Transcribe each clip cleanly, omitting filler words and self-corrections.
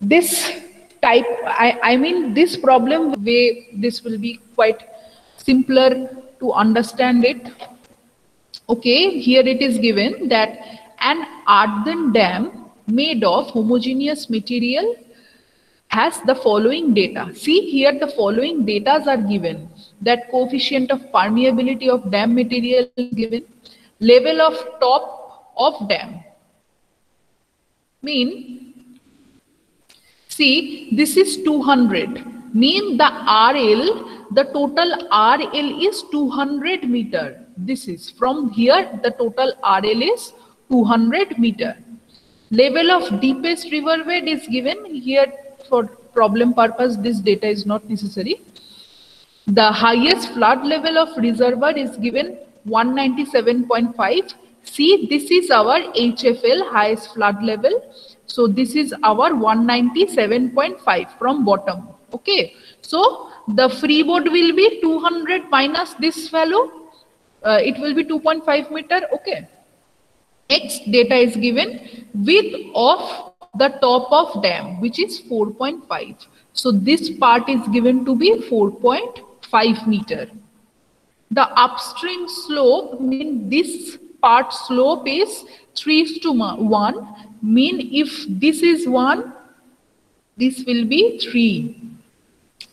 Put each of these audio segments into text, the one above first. this type, I mean this problem way, this will be quite simpler to understand it. Okay, here it is given that an earthen dam made of homogeneous material has the following data. See, here the following data are given, that coefficient of permeability of dam material is given, level of top of dam. Mean, see, this is 200. Mean the RL, the total RL is 200 meter. This is from here, the total RL is 200 meter. Level of deepest river bed is given here. For problem purpose, this data is not necessary. The highest flood level of reservoir is given 197.5. See, this is our HFL, highest flood level. So this is our 197.5 from bottom. Okay. So the freeboard will be 200 minus this value. It will be 2.5 meter. Okay. Next data is given width of the top of dam, which is 4.5. So this part is given to be 4.5 meter. The upstream slope, mean this part slope is 3:1. Mean if this is 1, this will be 3.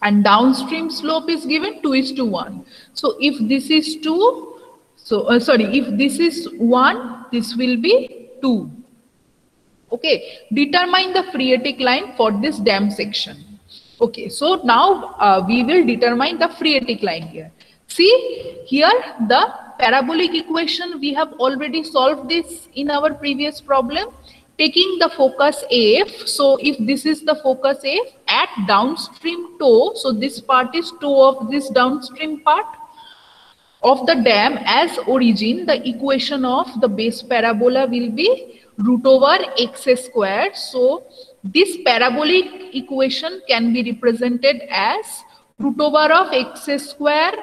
And downstream slope is given 2:1. So if this is 2, so if this is 1, this will be 2. Okay, determine the phreatic line for this dam section. Okay, so now we will determine the phreatic line here. See, here the parabolic equation, we have already solved this in our previous problem. Taking the focus AF, so if this is the focus AF at downstream toe, so this part is toe of this downstream part of the dam as origin, the equation of the base parabola will be root over x square. So this parabolic equation can be represented as root over of x square.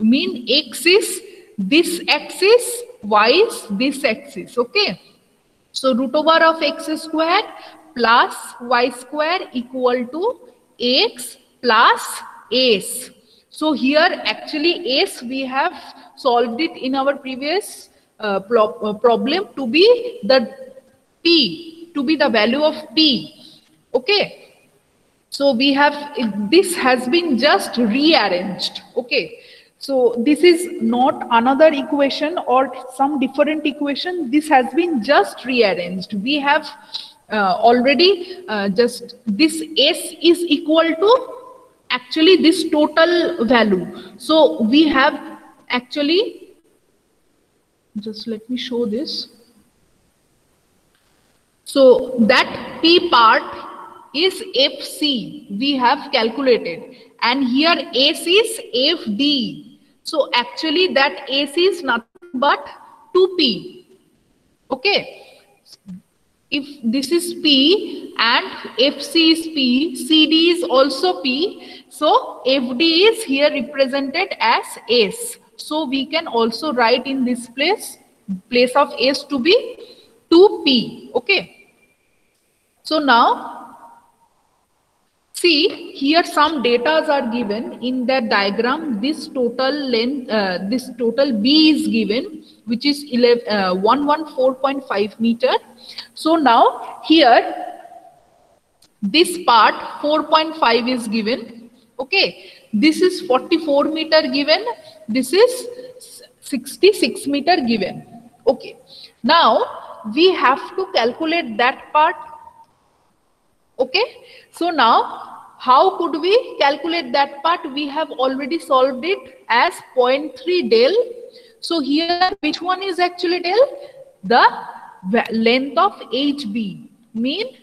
Mean x is this axis, y is this axis. Okay, so root over of x square plus y square equal to x plus s. So here actually s we have solved it in our previous problem to be the p, to be the value of p. Okay, so we have, this has been just rearranged. Okay, so this is not another equation or some different equation, this has been just rearranged. We have already just this s is equal to actually this total value. So we have actually, just let me show this. So that P part is FC we have calculated, and here AC is FD. So actually that AC is nothing but 2P. Okay, if this is P and FC is P, CD is also P, so FD is here represented as S. So we can also write in this place of s to be 2p. Okay, so now see, here some data are given in the diagram. This total length, this total b is given, which is 114.5 meter. So now here this part 4.5 is given. Okay, this is 44 meter given, this is 66 meter given. Okay, now we have to calculate that part. Okay, so now how could we calculate that part? We have already solved it as 0.3 del. So here which one is actually del? The length of HB, mean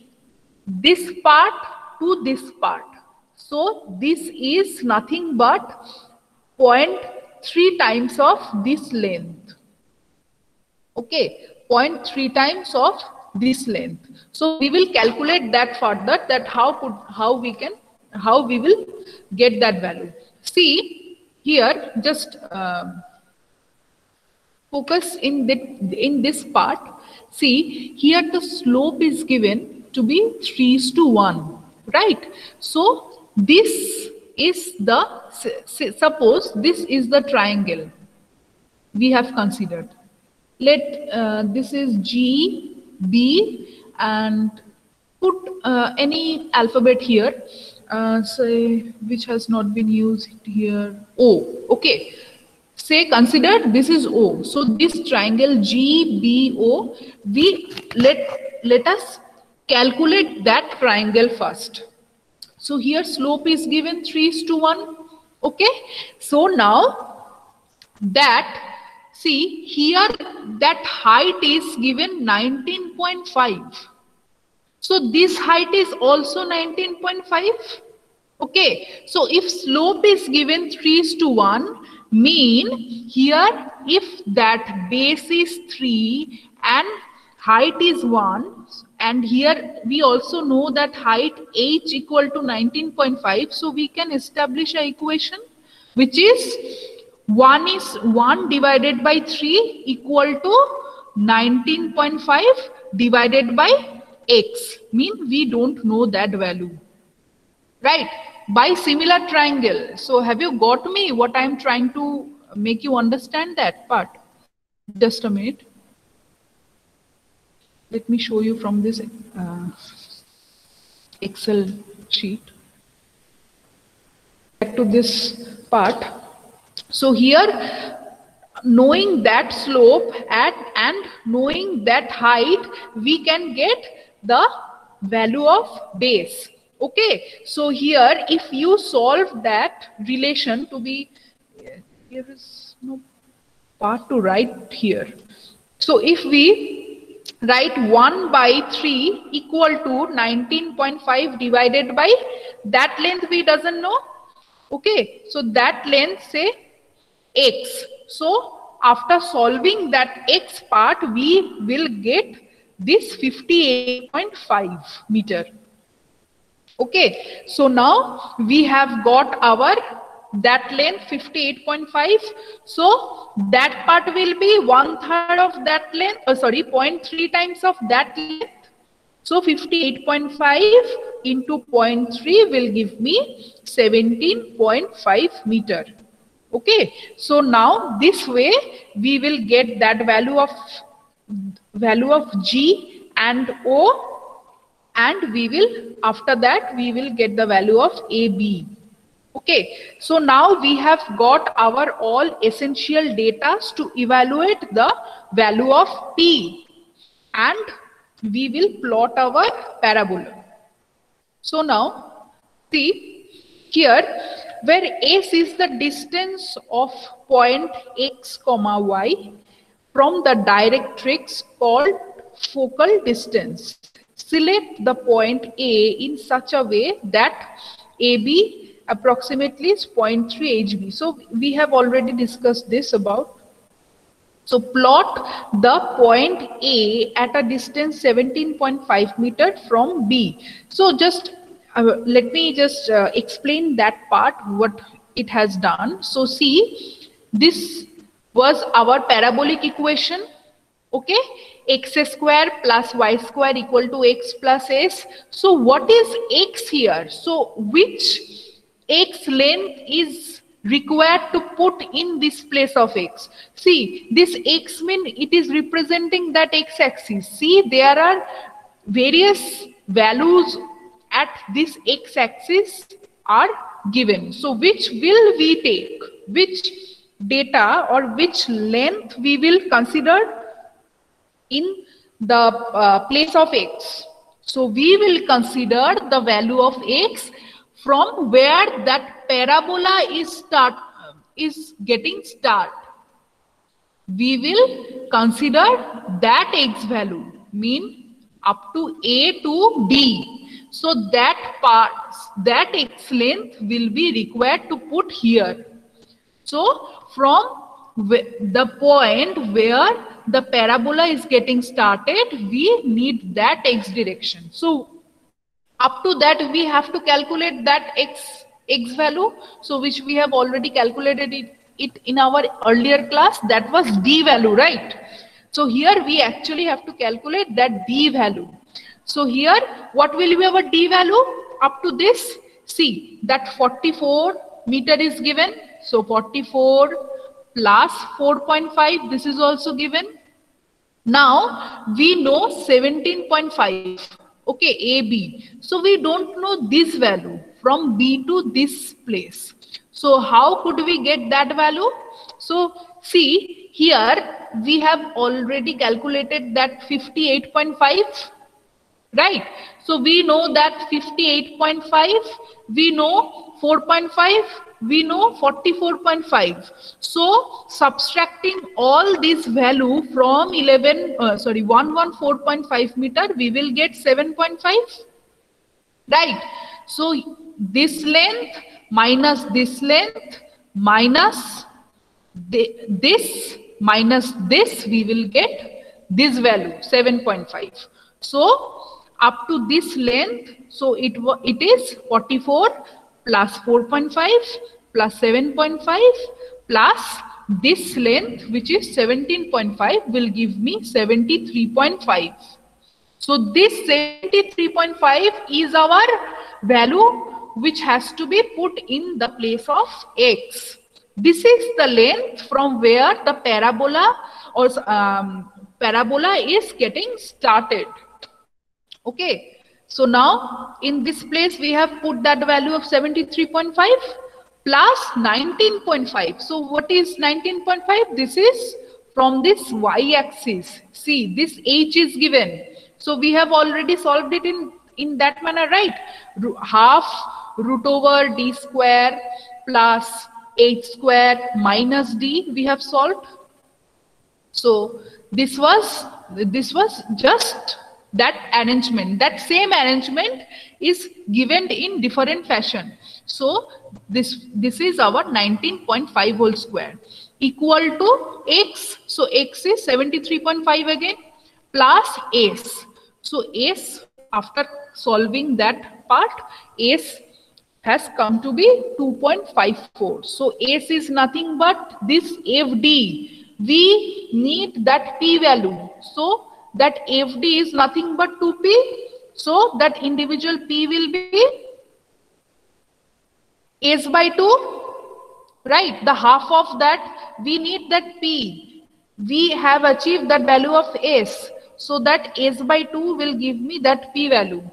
this part to this part. So this is nothing but 0.3 times of this length. Okay, 0.3 times of this length. So we will calculate that further, that how we will get that value. See here, just focus in this part. See here the slope is given to be 3:1, right? So this is the, suppose this is the triangle we have considered. Let this is G, B, and put any alphabet here, say which has not been used here, O. Okay, say consider this is O. So this triangle G, B, O, we let us calculate that triangle first. So here slope is given 3:1. Okay, so now that, see here that height is given 19.5. So this height is also 19.5. Okay. So if slope is given 3:1, mean here if that base is 3 and height is 1, and here we also know that height h equal to 19.5. So we can establish an equation which is 1 is 1 divided by 3 equal to 19.5 divided by x. Mean we don't know that value, right? By similar triangle. So have you got me what I am trying to make you understand that part? Just a minute. Let me show you from this Excel sheet. Back to this part. So here, knowing that slope and knowing that height, we can get the value of base. Okay. So here, if you solve that relation to be, there is no part to write here. So if we write 1/3 equal to 19.5 divided by that length, we doesn't know. Okay. So that length, say, x. So after solving that x part, we will get this 58.5 meter. Okay. So now we have got our that length 58.5. So that part will be 1/3 of that length, or sorry, 0.3 times of that length. So 58.5 into 0.3 will give me 17.5 meter. Okay, so now this way we will get that value of G and O, and we will, after that we will get the value of AB. Okay, so now we have got our all essential data to evaluate the value of P, and we will plot our parabola. So now see here, where S is the distance of point X, Y from the directrix called focal distance. Select the point A in such a way that AB approximately is 0.3 HB. So we have already discussed this about. So plot the point A at a distance 17.5 meter from B. So just let me just explain that part, what it has done. So see, this was our parabolic equation. Okay, x square plus y square equal to x plus s. So what is x here? So which x length is required to put in this place of x? See, this x mean it is representing that x axis. See, there are various values at this x-axis are given. So which will we take? Which data or which length we will consider in the place of x? So we will consider the value of x from where that parabola is getting start. We will consider that x value, mean up to A to D. So that part, that x length will be required to put here. So from the point where the parabola is getting started, we need that x direction. So up to that we have to calculate that x value. So which we have already calculated it in our earlier class, that was d value, right? So here we actually have to calculate that d value. So here, what will be our D value up to this? See that 44 meter is given. So 44 plus 4.5. This is also given. Now we know 17.5. Okay, AB. So we don't know this value from B to this place. So how could we get that value? So see here we have already calculated that 58.5. Right, so we know that 58.5, we know 4.5, we know 44.5. So subtracting all this value from 114.5 meter, we will get 7.5. Right, so this length minus this length minus this minus this, we will get this value 7.5. So up to this length, so it is 44 plus 4.5 plus 7.5 plus this length, which is 17.5, will give me 73.5. So this 73.5 is our value which has to be put in the place of X. This is the length from where the parabola is getting started. Okay, so now in this place we have put that value of 73.5 plus 19.5. So what is 19.5? This is from this y-axis. See, this h is given. So we have already solved it in that manner, right? Half root over d square plus h square minus d we have solved. So this was just that arrangement, that same arrangement is given in different fashion. So this is our 19.5 whole square equal to X. So X is 73.5 again plus S. So S, after solving that part, S has come to be 2.54. So S is nothing but this FD. We need that P value. So that FD is nothing but 2p, so that individual p will be s by 2, right? The half of that, we need that p. We have achieved that value of s, so that s by 2 will give me that p value.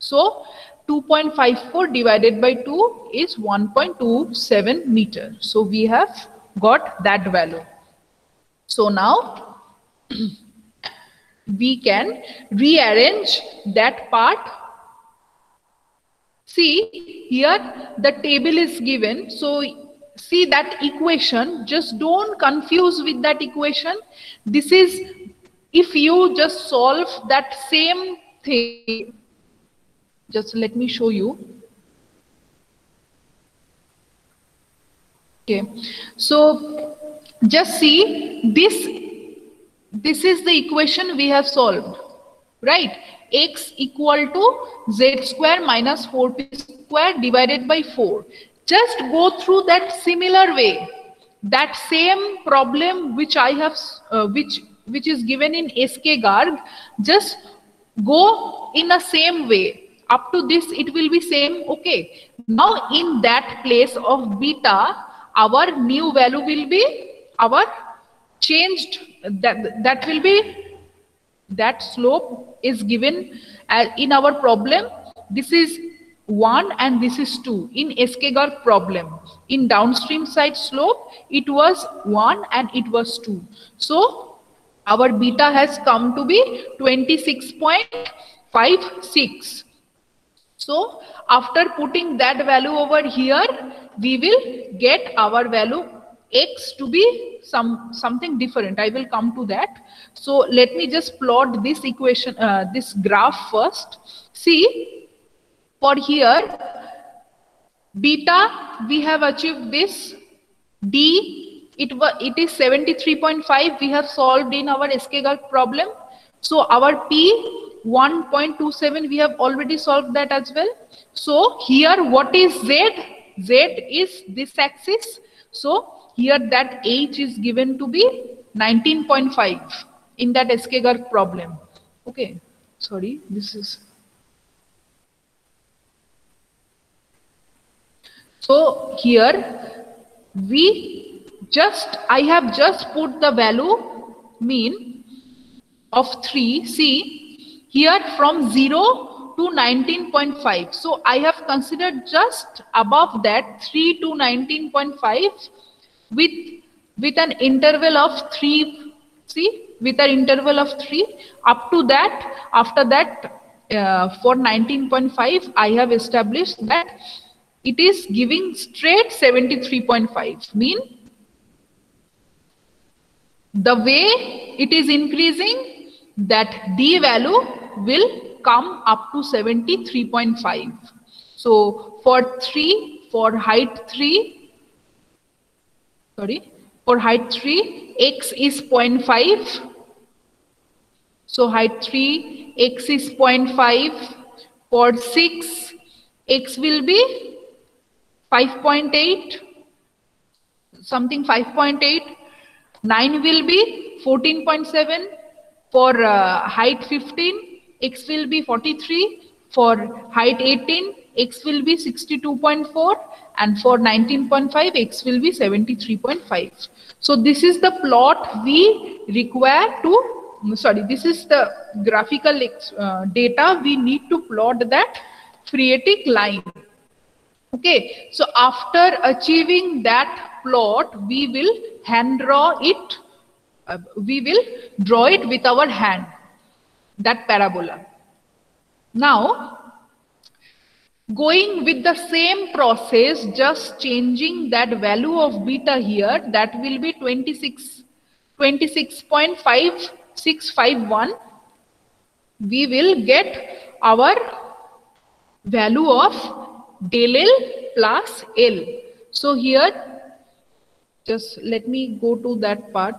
So 2.54 divided by 2 is 1.27 meter. So we have got that value. So now we can rearrange that part. See, here the table is given. So see that equation, just don't confuse with that equation. This is, if you just solve that same thing, just let me show you. Okay, so just see this is the equation we have solved, right? X equal to z square minus 4p square divided by 4. Just go through that similar way, that same problem which I have which is given in S.K. Garg. Just go in the same way. Up to this it will be same. Okay, now in that place of beta, our new value will be our changed, that will be, that slope is given in our problem. This is 1 and this is 2 in S.K. Garg problem. In downstream side slope it was 1 and it was 2. So our beta has come to be 26.56. So after putting that value over here, we will get our value X to be something different. I will come to that. So let me just plot this equation, this graph first. See, for here beta we have achieved this. D, it is 73.5 we have solved in our S.K. Garg problem. So our P 1.27 we have already solved that as well. So here what is Z? Z is this axis. So here that h is given to be 19.5 in that S.K. Garg problem. Okay, sorry, this is. So here we just, I have just put the value mean of 3. See here from 0 to 19.5. So I have considered just above that 3 to 19.5 with an interval of 3. See, with an interval of 3 up to that, after that for 19.5 I have established that it is giving straight 73.5. mean the way it is increasing, that D value will come up to 73.5. So for 3, for height 3, sorry, for height 3, X is 0.5. So height 3, X is 0.5. For 6, X will be 5.8, something 5.8. 9 will be 14.7. For height 15, X will be 43. For height 18, X will be 62.4. And for 19.5, X will be 73.5. So this is the plot we require to, sorry, this is the graphical data we need to plot that phreatic line. Okay, so after achieving that plot, we will hand draw it. We will draw it with our hand, that parabola. Now, going with the same process, just changing that value of beta here, that will be 26.5651. We will get our value of del L plus L. So here, just let me go to that part.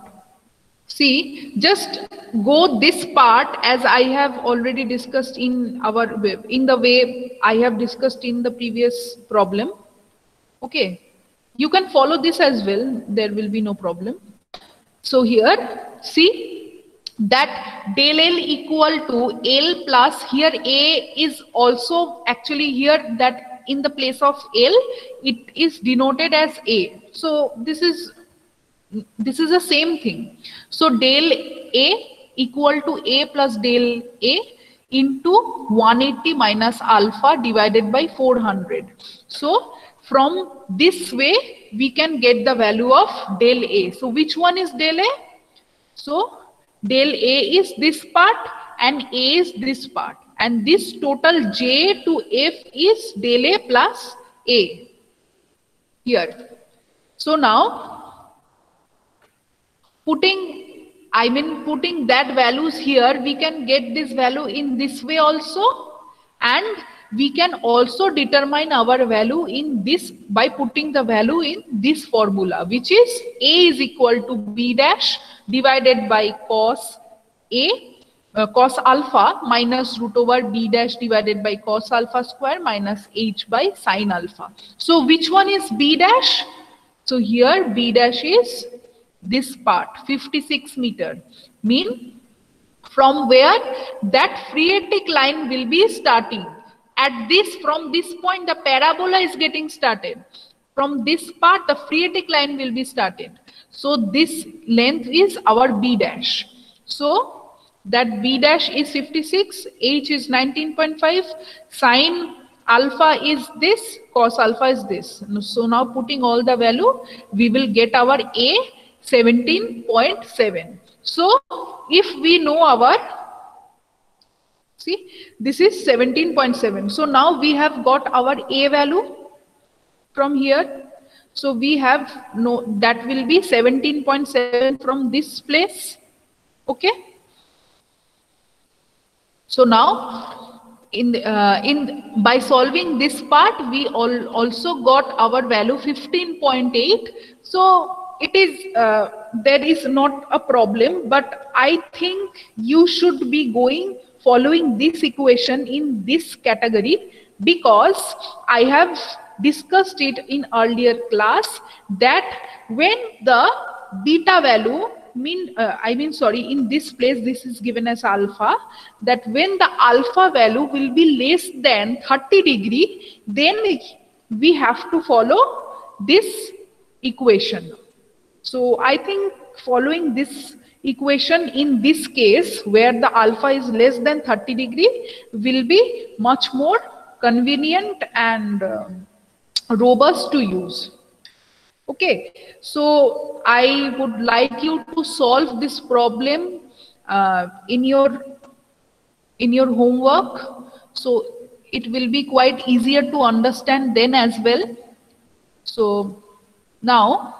See, just go this part, as I have already discussed in our, in the way I have discussed in the previous problem. Okay, you can follow this as well, there will be no problem. So here, see that del L equal to L plus, here A is also actually here, that in the place of L, it is denoted as A. So this is the same thing. So del A equal to A plus del A into 180 minus alpha divided by 400. So from this way, we can get the value of del A. So which one is del A? So del A is this part and A is this part. And this total J to F is del A plus A here. So now putting that values here, we can get this value in this way also, and we can also determine our value in this by putting the value in this formula, which is A is equal to B dash divided by cos A. Cos alpha minus root over B dash divided by cos alpha square minus H by sin alpha. So which one is B dash? So here B dash is this part, 56 meter. Mean from where that phreatic line will be starting. At this, from this point, the parabola is getting started. From this part, the phreatic line will be started. So this length is our B dash. So that B dash is 56, H is 19.5, sine alpha is this, cos alpha is this. So now putting all the value, we will get our A 17.7. So if we know our, see, this is 17.7. So now we have got our A value from here. So we have, no, that will be 17.7 from this place. Okay. So now, by solving this part, we also got our value 15.8. So it is there is not a problem, but I think you should be following this equation in this category, because I have discussed it in earlier class that when the beta value in this place this is given as alpha, that when the alpha value will be less than 30 degree, then we have to follow this equation. So I think following this equation in this case where the alpha is less than 30 degree will be much more convenient and robust to use. Okay, so I would like you to solve this problem in your homework, so it will be quite easier to understand then as well. So now